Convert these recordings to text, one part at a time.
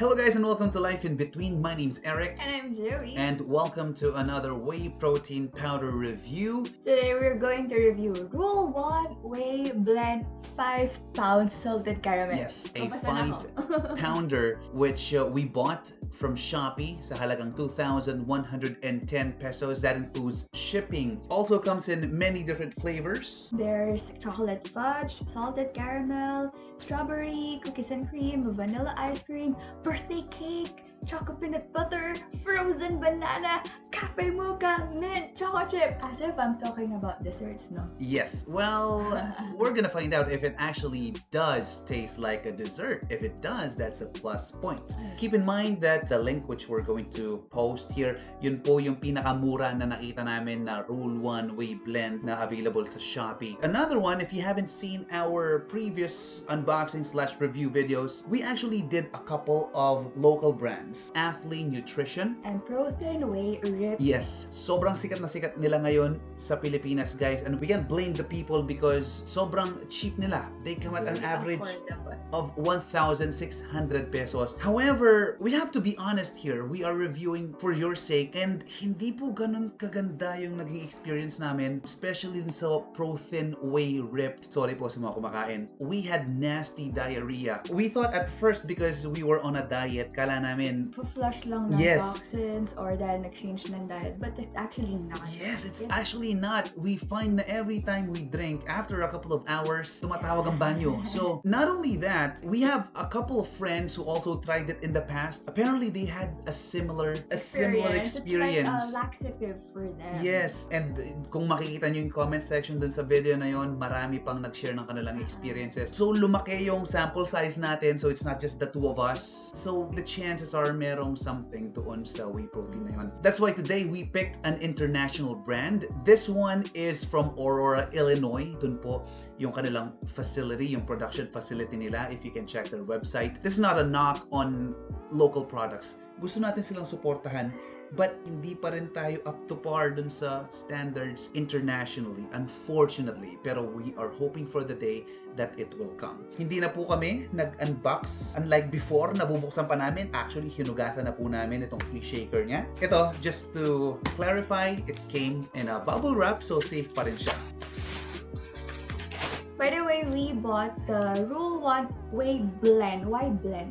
Hello guys and welcome to Life in Between. My name's Eric. And I'm Joey. And welcome to another whey protein powder review. Today we're going to review Rule 1 Whey Blend 5-pound salted caramel. Yes, a 5-pounder which we bought from Shopee sa halagang 2,110 pesos. That includes shipping. Also comes in many different flavors. There's chocolate fudge, salted caramel, strawberry, cookies and cream, vanilla ice cream, birthday cake, choco peanut butter, frozen banana, cafe mocha, mint, chocolate chip. As if I'm talking about desserts, no? Yes, well, we're gonna find out if it actually does taste like a dessert. If it does, that's a plus point. Keep in mind that the link which we're going to post here, yun po yung pinakamura na nakita namin na Rule 1 Whey Blend na available sa Shopee. Another one, if you haven't seen our previous unboxing slash review videos, we actually did a couple of local brands. Athlean Nutrition and Protein Whey Ripped. Yes, sobrang sikat nila ngayon sa Pilipinas, guys, and we can't blame the people because sobrang cheap nila. They come at an average of 1,600 pesos. However, we have to be honest here. We are reviewing for your sake, and hindi po ganun kaganda yung naging experience namin, especially sa Protein Whey Ripped. Sorry po sa mga kumakain. We had nasty diarrhea. We thought at first because we were on a diet, kala namin flush lang ng toxins or dahil nag-change ng diet, but it's actually not. Yes, it's actually not. We find that every time we drink, after a couple of hours, tumatawag ang banyo. So, not only that, we have a couple of friends who also tried it in the past. Apparently, they had a similar experience. It's like a laxative for them. Yes, and kung makikita nyo yung comment section dun sa video na yon, marami pang nag-share ng kanilang experiences. So, lumaki yung sample size natin, so it's not just the two of us. So, the chances are merong something doon sa whey protein na yon. That's why today we picked an international brand. This one is from Aurora, Illinois. Dun po yung kanilang facility, yung production facility nila, if you can check their website. This is not a knock on local products. Gusto natin silang suportahan, but hindi pa rin tayo up to par dun sa standards internationally, unfortunately. Pero we are hoping for the day that it will come. Hindi na po kami nag-unbox. Unlike before, nabubuksan pa namin. Actually, hinugasan na po namin itong free shaker niya. Ito, just to clarify, it came in a bubble wrap, so safe pa rin siya. By the way, we bought the Rule 1 Whey Blend. Why blend?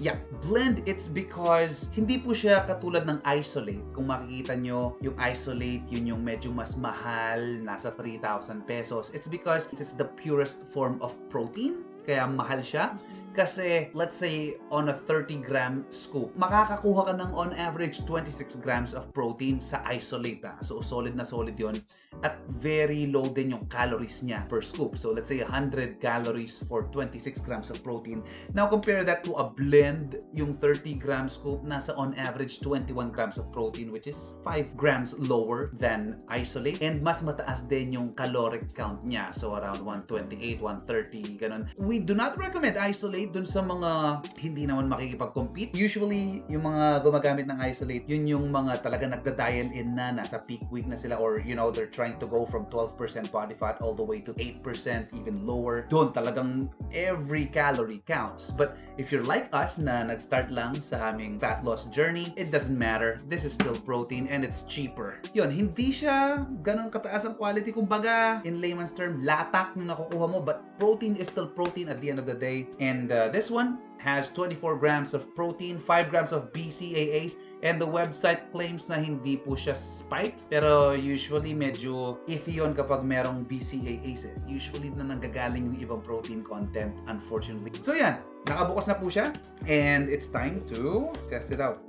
Yeah, blend, it's because hindi po siya katulad ng isolate. Kung makikita nyo, yung isolate, yun yung medyo mas mahal, nasa 3,000 pesos. It's because it's the purest form of protein, kaya mahal siya. Kasi, let's say, on a 30-gram scoop, makakakuha ka ng on average 26 grams of protein sa isolate. So, solid na solid yun. At very low din yung calories niya per scoop. So, let's say 100 calories for 26 grams of protein. Now, compare that to a blend, yung 30-gram scoop, nasa on average 21 grams of protein, which is 5 grams lower than isolate. And mas mataas din yung caloric count niya. So, around 128, 130, ganun. We do not recommend isolate dun sa mga hindi naman makikipag-compete. Usually, yung mga gumagamit ng isolate, yun yung mga talaga nagda-dial in na, nasa peak week na sila, or you know, they're trying to go from 12% body fat all the way to 8%, even lower. Doon talagang every calorie counts. But if you're like us na nag-start lang sa aming fat loss journey, it doesn't matter. This is still protein and it's cheaper. Yun, hindi siya ganun kataas ang quality. Kumbaga, in layman's term, latak na nakukuha mo, but protein is still protein at the end of the day. And this one has 24 grams of protein, 5 grams of BCAAs, and the website claims na hindi po siya spiked, pero usually medyo iffy yun kapag merong BCAAs. Usually na nanggagaling yung ibang protein content, unfortunately. So yan, nakabukas na po siya, and it's time to test it out.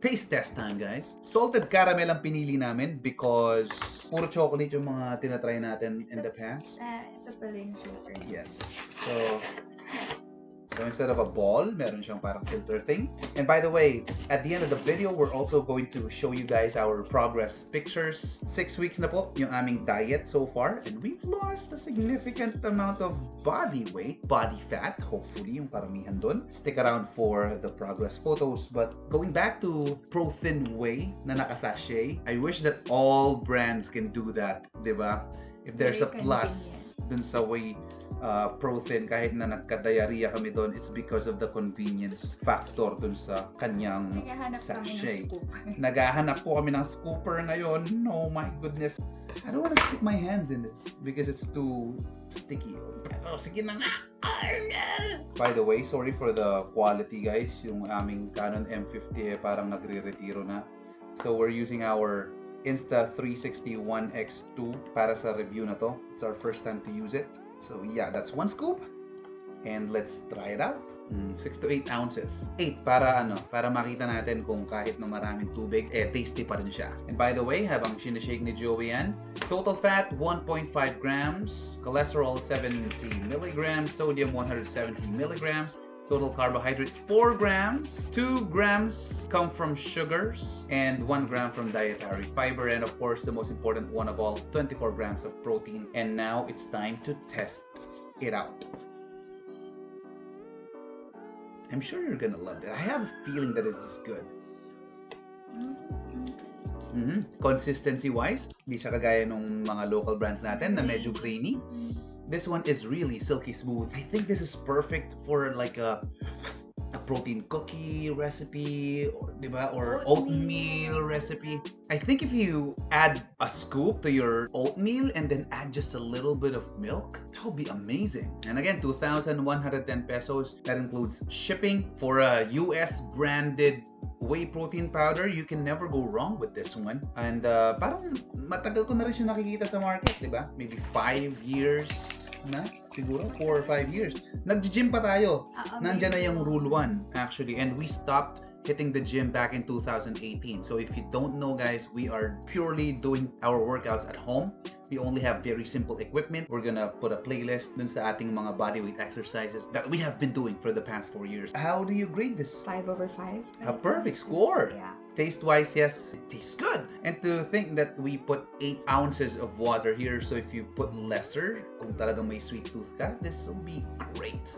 Taste test time, guys. Salted caramel ang pinili namin because puro chocolate yung mga tinatry natin in the past. Ito pala yung sugar. Yes. So instead of a ball, meron siyang parang filter thing. And by the way, at the end of the video, we're also going to show you guys our progress pictures. 6 weeks na po yung aming diet so far. And we've lost a significant amount of body weight, body fat. Hopefully, yung paramihan dun. Stick around for the progress photos. But going back to Protein Whey na nakasashay, I wish that all brands can do that, diba? if there's a plus dun sa whey protein, kahit na nagka-diarrhea kami doon, it's because of the convenience factor doon sa kanyang sachet. Naghahanap po kami ng scooper ngayon. Oh my goodness. I don't want to stick my hands in this because it's too sticky. Oh, sige na nga. By the way, sorry for the quality guys. Yung aming Canon M50 eh, parang nagre-retiro na. So we're using our Insta 360 1X2 para sa review na to. It's our first time to use it. So yeah, that's one scoop, and let's try it out. 6 to 8 ounces. 8 para ano? Para makita natin kung kahit na maraming tubig, eh tasty pa rin siya. And by the way, habang sinishake ni Joey yan, total fat 1.5 grams, cholesterol 70 milligrams, sodium 170 milligrams, total carbohydrates 4 grams, 2 grams come from sugars, and 1 gram from dietary fiber, and of course the most important one of all, 24 grams of protein. And now it's time to test it out. I'm sure you're gonna love it. I have a feeling that this is good. Consistency-wise, di siya kagaya nung mga local brands natin na medyo grainy. This one is really silky smooth. I think this is perfect for like a protein cookie recipe, or, diba? Or oatmeal recipe. I think if you add a scoop to your oatmeal and then add just a little bit of milk, that would be amazing. And again, 2,110 pesos. That includes shipping. For a US branded whey protein powder, you can never go wrong with this one. And parang matagal ko na rin siya nakikita sa market, diba? Maybe 5 years. Na siguro 4 or 5 years. Nag-gym pa tayo. Nandiyan na yung Rule 1 actually, and we stopped hitting the gym back in 2018. So if you don't know guys, we are purely doing our workouts at home. We only have very simple equipment. We're gonna put a playlist dun sa ating mga bodyweight exercises that we have been doing for the past 4 years. How do you grade this? 5/5. A perfect score. Yeah. Taste-wise, yes, it tastes good. And to think that we put 8 ounces of water here, so if you put lesser, kung talagang may sweet tooth ka, this will be great.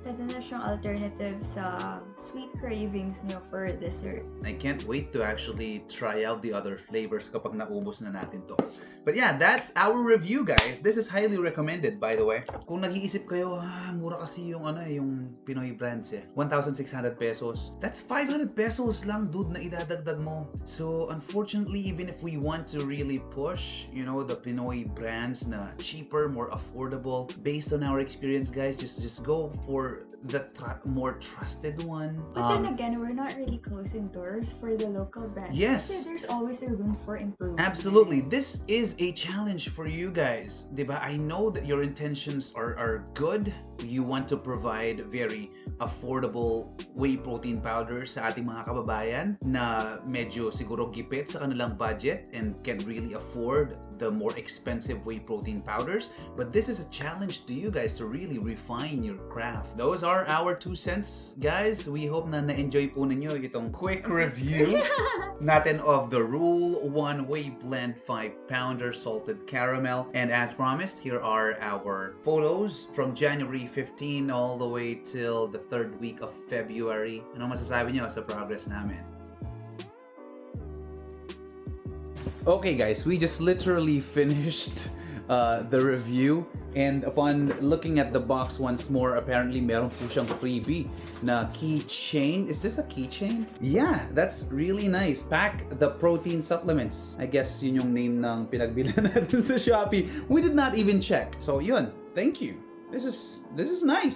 Tada na siyang alternative sa sweet cravings niyo for dessert. I can't wait to actually try out the other flavors kapag naubos na natin to. But yeah, that's our review guys. This is highly recommended, by the way. Kung nag-iisip kayo, mura kasi yung ano yung Pinoy brands eh. 1,600 pesos. That's 500 pesos lang dude na idadagdag mo. So unfortunately, even if we want to really push, you know, the Pinoy brands na cheaper, more affordable, based on our experience guys, just go for the more trusted one. But then again, we're not really closing doors for the local brands. Yes. There's always a room for improvement. Absolutely. This is a challenge for you guys. Diba? I know that your intentions are good. You want to provide very affordable whey protein powder sa ating mga kababayan na medyo siguro gipit sa kanilang budget and can really afford the more expensive whey protein powders. But this is a challenge to you guys to really refine your craft. Those are our 2 cents, guys. We hope na na-enjoy po ninyo itong quick review natin of the Rule 1 Whey Blend 5-Pounder Salted Caramel. And as promised, here are our photos from January 15 all the way till the 3rd week of February. Ano masasabi niyo sa progress namin? Okay guys, we just literally finished the review, and upon looking at the box once more, apparently meron po siyang freebie na keychain. Is this a keychain? Yeah, that's really nice. Pack the protein supplements. I guess yun yung name ng pinagbilan natin sa Shopee. We did not even check. So yun, thank you. This is nice.